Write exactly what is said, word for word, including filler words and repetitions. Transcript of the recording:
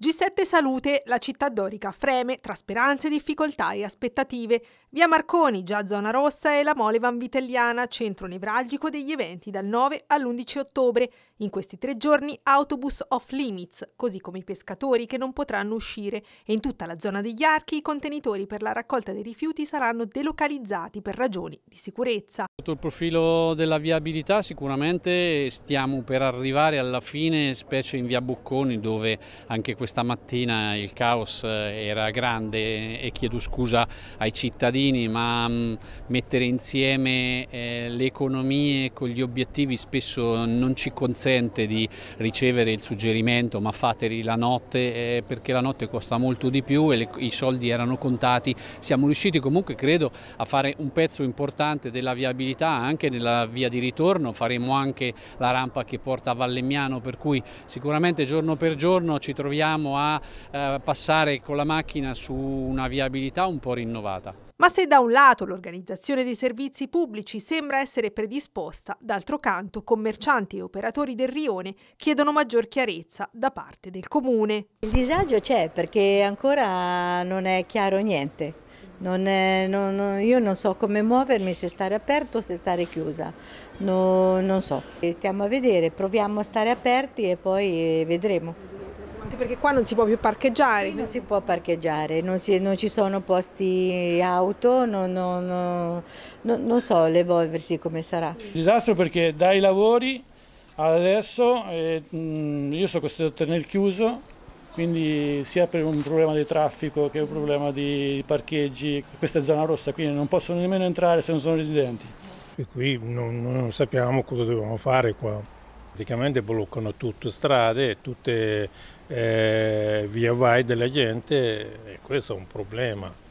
G sette Salute, la città dorica freme tra speranze, difficoltà e aspettative. Via Marconi, già zona rossa, e la Mole Van Vitelliana, centro nevralgico degli eventi dal nove all'undici ottobre. In questi tre giorni autobus off limits, così come i pescatori che non potranno uscire, e in tutta la zona degli archi i contenitori per la raccolta dei rifiuti saranno delocalizzati per ragioni di sicurezza. Sotto il profilo della viabilità sicuramente stiamo per arrivare alla fine, specie in via Bucconi, dove anche questo stamattina il caos era grande, e chiedo scusa ai cittadini, ma mettere insieme le economie con gli obiettivi spesso non ci consente di ricevere il suggerimento ma fateli la notte, perché la notte costa molto di più e i soldi erano contati. Siamo riusciti comunque, credo, a fare un pezzo importante della viabilità anche nella via di ritorno. Faremo anche la rampa che porta a Vallemiano, per cui sicuramente giorno per giorno ci troviamo a eh, passare con la macchina su una viabilità un po' rinnovata. Ma se da un lato l'organizzazione dei servizi pubblici sembra essere predisposta, d'altro canto commercianti e operatori del Rione chiedono maggior chiarezza da parte del Comune. Il disagio c'è perché ancora non è chiaro niente. Non è, non, non, io non so come muovermi, se stare aperto o se stare chiusa, no, non so. Stiamo a vedere, proviamo a stare aperti e poi vedremo. Perché qua non si può più parcheggiare. Non si può parcheggiare, non, si, non ci sono posti auto, non, non, non, non so l'evolversi come sarà. Disastro, perché dai lavori adesso eh, io sono costretto a tenere chiuso, quindi sia per un problema di traffico che un problema di parcheggi. Questa è zona rossa, quindi non possono nemmeno entrare se non sono residenti. E qui non, non sappiamo cosa dobbiamo fare qua. Praticamente bloccano tutte strade, tutte eh, via vai della gente, e questo è un problema.